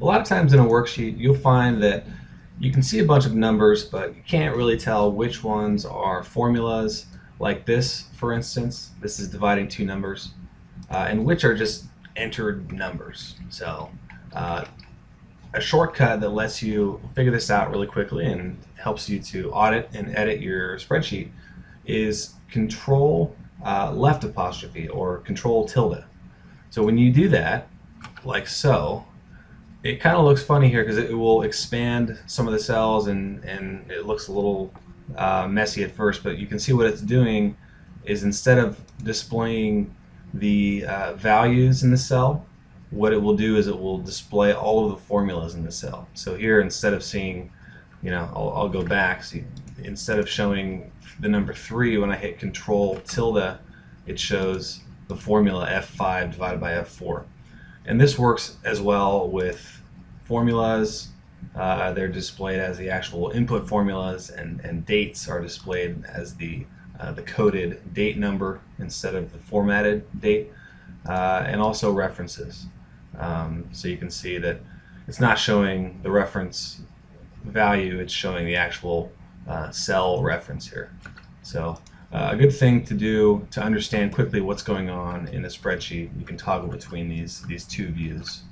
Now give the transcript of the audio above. A lot of times in a worksheet, you'll find that you can see a bunch of numbers, but you can't really tell which ones are formulas, like this, for instance. This is dividing two numbers, and which are just entered numbers. So a shortcut that lets you figure this out really quickly and helps you to audit and edit your spreadsheet is Control left apostrophe or Control tilde. So when you do that, like so, it kind of looks funny here because it will expand some of the cells and it looks a little messy at first, but you can see what it's doing is instead of displaying the values in the cell, what it will do is it will display all of the formulas in the cell. So here, instead of seeing, you know, I'll go back. See, instead of showing the number 3 when I hit Control tilde, it shows the formula F5 divided by F4. And this works as well with formulas. They're displayed as the actual input formulas, and dates are displayed as the coded date number instead of the formatted date, and also references. So you can see that it's not showing the reference value, it's showing the actual cell reference here. So a good thing to do to understand quickly what's going on in a spreadsheet, you can toggle between these two views.